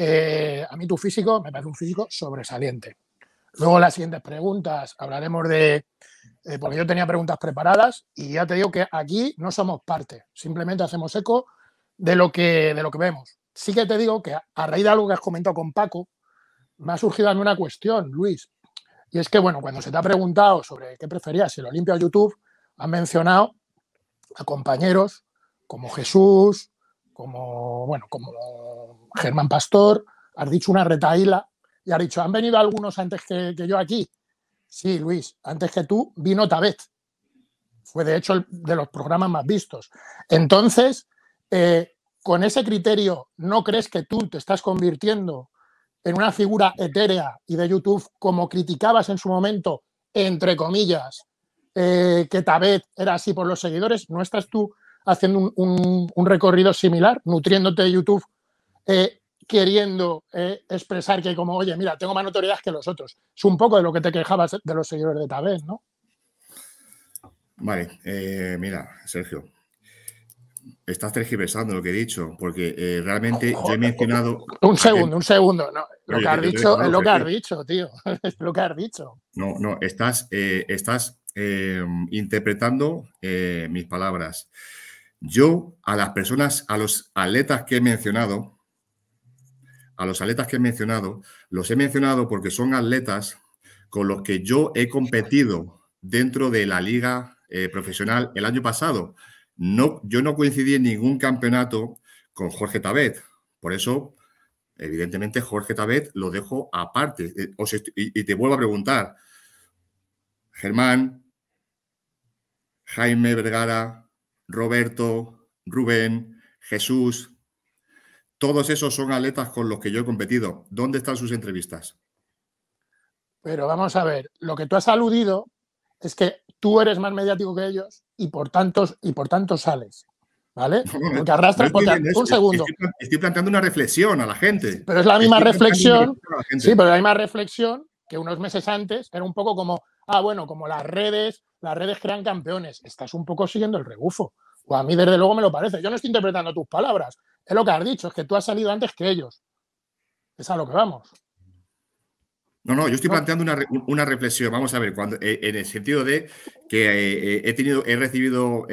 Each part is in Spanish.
A mí tu físico me parece un físico sobresaliente. Luego las siguientes preguntas hablaremos de... porque yo tenía preguntas preparadas y ya te digo que aquí no somos parte, simplemente hacemos eco de lo que vemos. Sí que te digo que a raíz de algo que has comentado con Paco, me ha surgido a mí una cuestión, Luis. Y es que, bueno, cuando se te ha preguntado sobre qué preferías, si el Olympia o YouTube, han mencionado a compañeros como Jesús, como, bueno, como Germán Pastor, has dicho una retahíla y has dicho, ¿han venido algunos antes que yo aquí? Sí, Luis, antes que tú vino Tabet. Fue, de hecho, de los programas más vistos. Entonces, con ese criterio, ¿no crees que tú te estás convirtiendo en una figura etérea y de YouTube, como criticabas en su momento, entre comillas, que Tabet era así por los seguidores? ¿No estás tú haciendo un recorrido similar, nutriéndote de YouTube, queriendo expresar que como, oye, mira, tengo más notoriedad que los otros? Es un poco de lo que te quejabas de los seguidores de Tabet, ¿no? Vale, mira, Sergio, estás tergiversando lo que he dicho, porque realmente yo he mencionado... Un segundo. No, lo que has dicho es lo que has dicho, tío. Es lo que has dicho. No, no, estás interpretando mis palabras. Yo a las personas, a los atletas que he mencionado, los he mencionado porque son atletas con los que yo he competido dentro de la liga profesional el año pasado. No, yo no coincidí en ningún campeonato con Jorge Tabet. Por eso, evidentemente, Jorge Tabet lo dejo aparte. Y te vuelvo a preguntar, Germán, Jaime Vergara, Roberto, Rubén, Jesús, todos esos son atletas con los que yo he competido. ¿Dónde están sus entrevistas? Pero vamos a ver, lo que tú has aludido es que tú eres más mediático que ellos y por tanto sales, ¿vale? Porque arrastras... un segundo. Estoy planteando una reflexión a la gente. Pero es la misma reflexión. Sí, pero la misma reflexión que unos meses antes era un poco como, ah, bueno, como las redes crean campeones. Estás un poco siguiendo el rebufo. O a mí desde luego me lo parece. Yo no estoy interpretando tus palabras. Es lo que has dicho, es que tú has salido antes que ellos. Es a lo que vamos. No, no, yo estoy planteando una reflexión, vamos a ver, cuando, en el sentido de que he recibido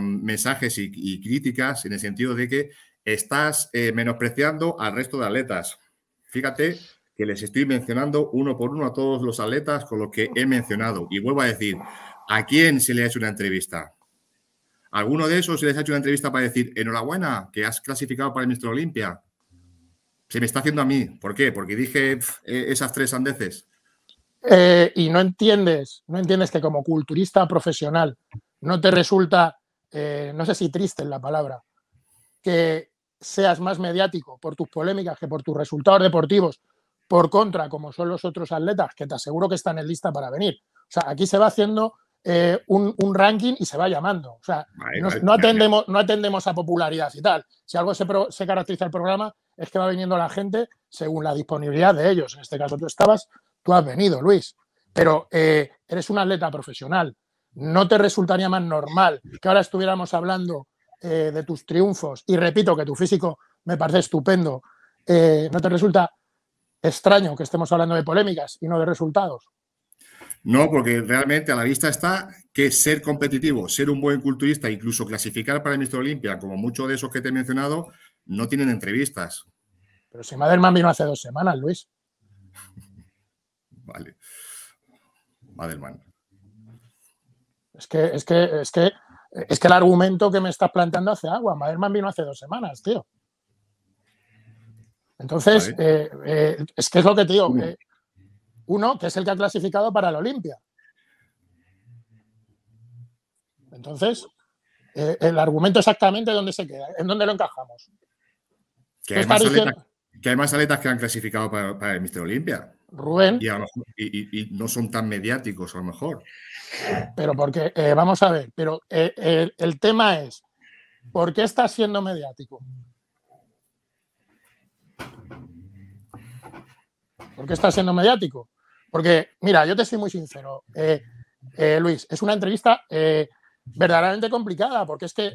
mensajes y críticas en el sentido de que estás menospreciando al resto de atletas. Fíjate que les estoy mencionando uno por uno a todos los atletas con los que he mencionado. Y vuelvo a decir, ¿a quién se le ha hecho una entrevista? ¿Alguno de esos se les ha hecho una entrevista para decir, enhorabuena, que has clasificado para el Mr. Olympia? Se me está haciendo a mí. ¿Por qué? Porque dije esas tres sandeces. Y no entiendes que como culturista profesional no te resulta, no sé si triste es la palabra, que seas más mediático por tus polémicas que por tus resultados deportivos, por contra, como son los otros atletas, que te aseguro que están en lista para venir. O sea, aquí se va haciendo un ranking y se va llamando. O sea, vale, no atendemos a popularidad y tal. Si algo se caracteriza el programa es que va viniendo la gente según la disponibilidad de ellos. En este caso tú has venido, Luis. Pero eres un atleta profesional. ¿No te resultaría más normal que ahora estuviéramos hablando de tus triunfos? Y repito que tu físico me parece estupendo. ¿No te resulta extraño que estemos hablando de polémicas y no de resultados? No, porque realmente a la vista está que ser competitivo, ser un buen culturista, incluso clasificar para el Mr. Olympia, como muchos de esos que te he mencionado, no tienen entrevistas. Pero si Madelman vino hace 2 semanas, Luis. Vale. Madelman. Es que el argumento que me estás planteando hace agua. Madelman vino hace 2 semanas, tío. Entonces, vale. Es que es lo que te digo. Uno, que es el que ha clasificado para el Olympia. Entonces, el argumento exactamente dónde se queda, en dónde lo encajamos. Que hay más atletas que han clasificado para el Mr. Olympia. Rubén. Y no son tan mediáticos, a lo mejor. Pero porque, vamos a ver, pero el tema es, ¿por qué estás siendo mediático? ¿Por qué estás siendo mediático? Porque, mira, yo te soy muy sincero, Luis, es una entrevista verdaderamente complicada, porque es que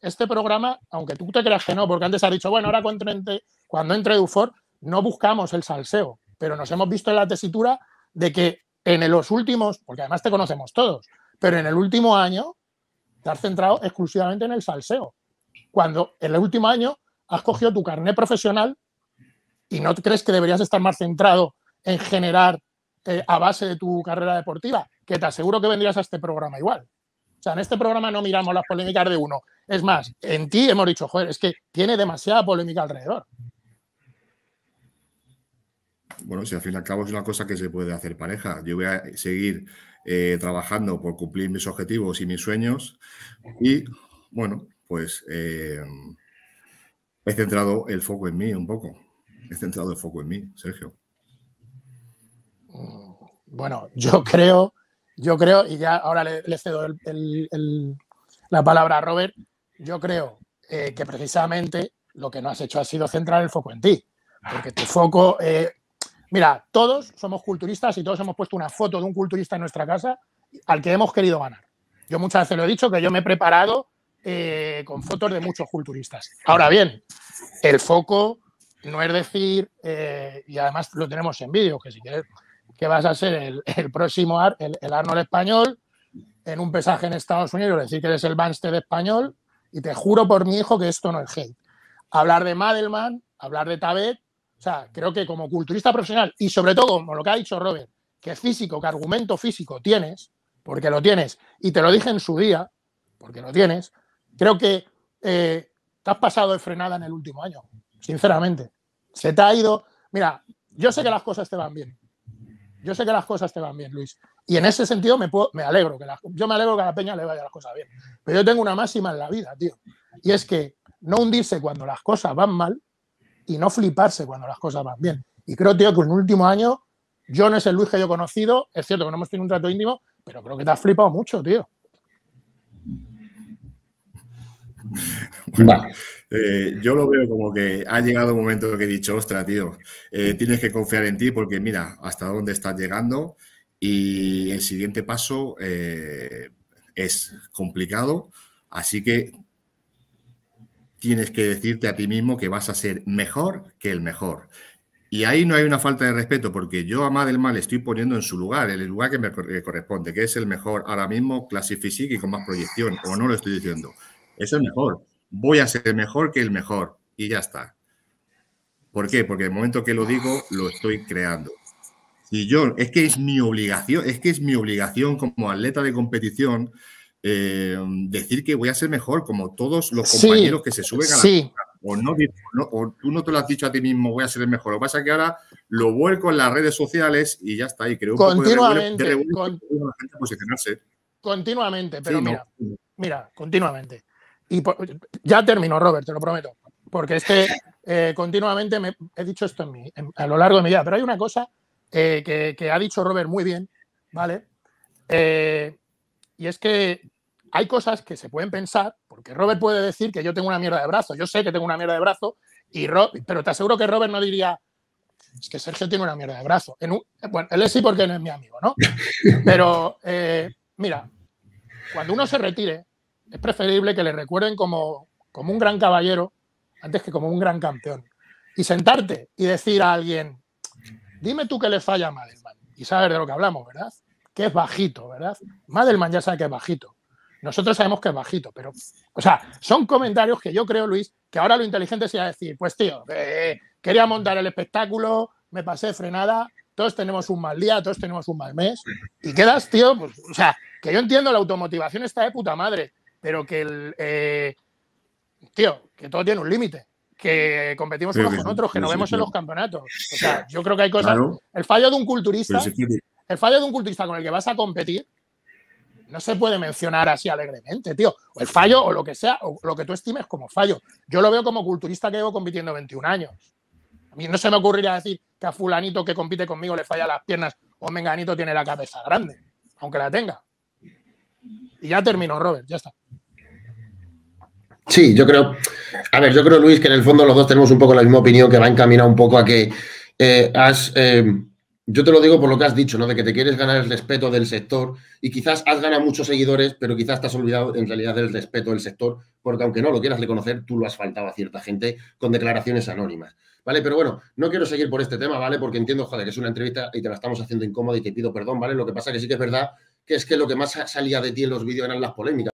este programa, aunque tú te creas que no, porque antes has dicho, bueno, ahora cuando entre Dufort, no buscamos el salseo, pero nos hemos visto en la tesitura de que en los últimos, porque además te conocemos todos, pero en el último año te has centrado exclusivamente en el salseo, cuando en el último año has cogido tu carnet profesional y no crees que deberías estar más centrado en generar a base de tu carrera deportiva, que te aseguro que vendrías a este programa igual. O sea, en este programa no miramos las polémicas de uno. Es más, en ti hemos dicho, joder, es que tiene demasiada polémica alrededor. Bueno, si al fin y al cabo es una cosa que se puede hacer pareja. Yo voy a seguir trabajando por cumplir mis objetivos y mis sueños y, bueno, pues he centrado el foco en mí un poco. He centrado el foco en mí, Sergio. Bueno, yo creo, y ya ahora le cedo la palabra a Robert, yo creo que precisamente lo que no has hecho ha sido centrar el foco en ti. Porque tu foco... mira, todos somos culturistas y todos hemos puesto una foto de un culturista en nuestra casa al que hemos querido ganar. Yo muchas veces lo he dicho, que yo me he preparado con fotos de muchos culturistas. Ahora bien, el foco no es decir, y además lo tenemos en vídeo, que si quieres que vas a ser el próximo el Arnold español, en un pesaje en Estados Unidos, decir que eres el Banstead español, y te juro por mi hijo que esto no es hate. Hablar de Madelman, hablar de Tabet, o sea, creo que como culturista profesional y sobre todo, como lo que ha dicho Robert, que físico, que argumento físico tienes, porque lo tienes, y te lo dije en su día, porque lo tienes, creo que te has pasado de frenada en el último año, sinceramente. Se te ha ido... Mira, yo sé que las cosas te van bien. Yo sé que las cosas te van bien, Luis. Y en ese sentido me alegro. Yo me alegro que a la peña le vaya las cosas bien. Pero yo tengo una máxima en la vida, tío. Y es que no hundirse cuando las cosas van mal, y no fliparse cuando las cosas van bien. Y creo, tío, que en el último año yo no es el Luis que yo he conocido. Es cierto que no hemos tenido un trato íntimo, pero creo que te has flipado mucho, tío. Bueno, yo lo veo como que ha llegado un momento que he dicho, ostras, tío, tienes que confiar en ti porque mira hasta dónde estás llegando y el siguiente paso es complicado, así que tienes que decirte a ti mismo que vas a ser mejor que el mejor. Y ahí no hay una falta de respeto porque yo a Madelman le estoy poniendo en su lugar, en el lugar que me corresponde, que es el mejor ahora mismo, clase física y con más proyección, o no lo estoy diciendo. Eso es mejor. Voy a ser mejor que el mejor. Y ya está. ¿Por qué? Porque el momento que lo digo, lo estoy creando. Y yo, es que es mi obligación, como atleta de competición, decir que voy a ser mejor como todos los compañeros que se suben a la pista. O tú no te lo has dicho a ti mismo, voy a ser el mejor. Lo que pasa es que ahora lo vuelco en las redes sociales y ya está. Y creo que continuamente la gente posicionarse. Continuamente, pero sí, mira, no. Mira, continuamente. Y ya termino, Robert, te lo prometo, porque es que continuamente he dicho esto a lo largo de mi vida, pero hay una cosa que ha dicho Robert muy bien, ¿vale? Y es que hay cosas que se pueden pensar, porque Robert puede decir que yo tengo una mierda de brazo, yo sé que tengo una mierda de brazo, pero te aseguro que Robert no diría, es que Sergio tiene una mierda de brazo. Bueno, él sí porque no es mi amigo, ¿no? Pero, mira, cuando uno se retire, es preferible que le recuerden como un gran caballero antes que como un gran campeón. Y sentarte y decir a alguien, dime tú qué le falla a Madelman. Y sabes de lo que hablamos, ¿verdad? Que es bajito, ¿verdad? Madelman ya sabe que es bajito. Nosotros sabemos que es bajito, pero... O sea, son comentarios que yo creo, Luis, que ahora lo inteligente sería decir, pues tío, quería montar el espectáculo, me pasé frenada... Todos tenemos un mal día, todos tenemos un mal mes. Y quedas, tío, pues, o sea, que yo entiendo la automotivación está de puta madre, pero que tío, que todo tiene un límite, que competimos unos con otros, que nos vemos en los campeonatos. O sea, yo creo que hay cosas... Claro. El fallo de un culturista con el que vas a competir no se puede mencionar así alegremente, tío. O el fallo, o lo que sea, o lo que tú estimes como fallo. Yo lo veo como culturista que llevo compitiendo 21 años. A mí no se me ocurriría decir que a fulanito que compite conmigo le falla las piernas o menganito tiene la cabeza grande, aunque la tenga. Y ya termino, Robert, ya está. Sí, yo creo... A ver, yo creo, Luis, que en el fondo los dos tenemos un poco la misma opinión que va encaminada un poco a que has Yo te lo digo por lo que has dicho, ¿no? De que te quieres ganar el respeto del sector y quizás has ganado muchos seguidores, pero quizás te has olvidado en realidad del respeto del sector, porque aunque no lo quieras reconocer, tú lo has faltado a cierta gente con declaraciones anónimas, ¿vale? Pero bueno, no quiero seguir por este tema, ¿vale? Porque entiendo, joder, es una entrevista y te la estamos haciendo incómoda y te pido perdón, ¿vale? Lo que pasa que sí que es verdad que es que lo que más salía de ti en los vídeos eran las polémicas.